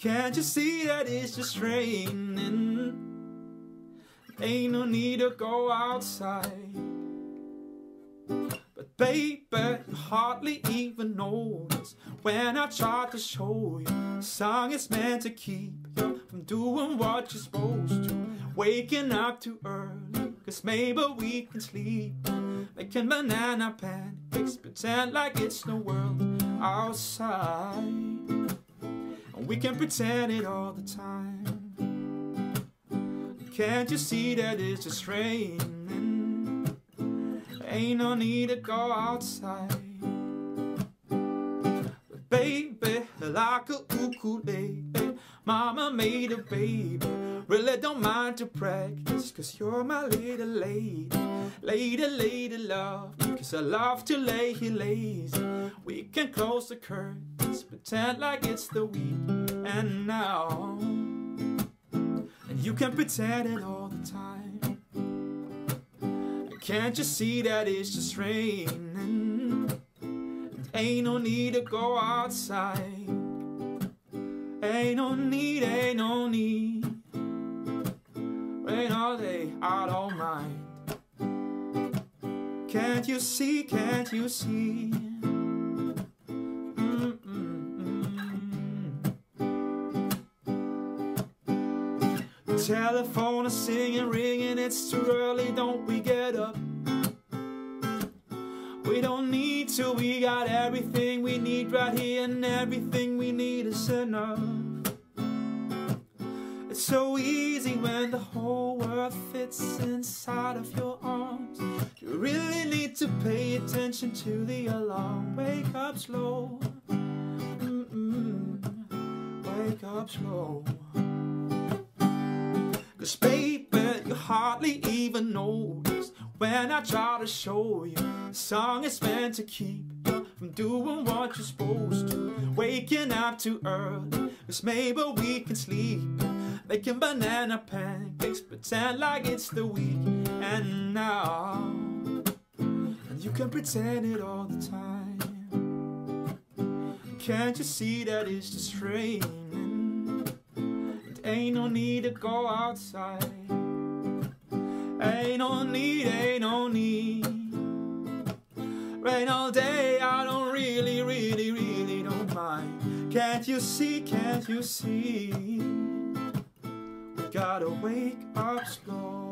Can't you see that it's just raining? Ain't no need to go outside. But baby, you hardly even notice when I tried to show you the song is meant to keep you from doing what you're supposed to, waking up too early. Cause maybe we can sleep, making banana pancakes, pretend like it's the world outside, and we can pretend it all the time. Can't you see that it's just raining? Ain't no need to go outside. But baby, like a ukulele, mama made a baby. Really don't mind to practice, cause you're my little lady. Lady, lady, love, cause I love to lay here lazy. We can close the curtains, pretend like it's the weekend and now, and you can pretend it all the time. And can't you see that it's just raining? And ain't no need to go outside. Ain't no need, ain't no need. Rain all day, I don't mind. Can't you see, can't you see? The telephone is singing, ringing, it's too early, don't we get up? We don't need to, we got everything we need right here, and everything we need is enough. It's so easy when the whole world fits inside of your arms. You really need to pay attention to the alarm. Wake up slow, wake up slow. Cause baby, you hardly even notice when I try to show you the song is meant to keep you from doing what you're supposed to, waking up too early, cause maybe we can sleep, making banana pancakes, pretend like it's the weekend now, and you can pretend it all the time. Can't you see that it's just raining? It ain't no need to go outside. Ain't no need, ain't no need. Rain all day, I don't really, really, really don't mind. Can't you see, can't you see? We gotta wake up slow.